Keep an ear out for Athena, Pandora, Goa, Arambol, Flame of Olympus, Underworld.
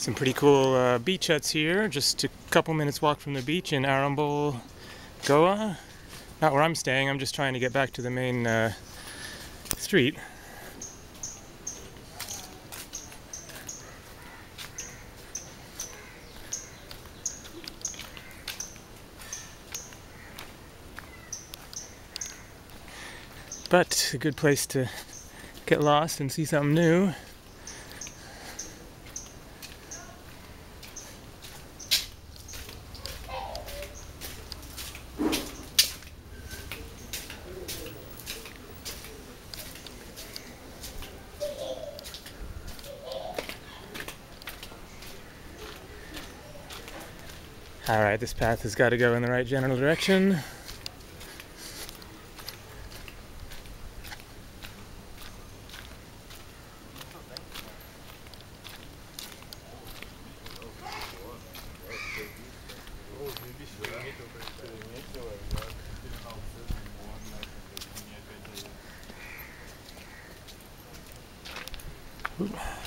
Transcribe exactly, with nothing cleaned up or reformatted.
Some pretty cool uh, beach huts here, just a couple minutes walk from the beach in Arambol, Goa. Not where I'm staying, I'm just trying to get back to the main uh, street. But a good place to get lost and see something new. Alright, this path has got to go in the right general direction. Ooh.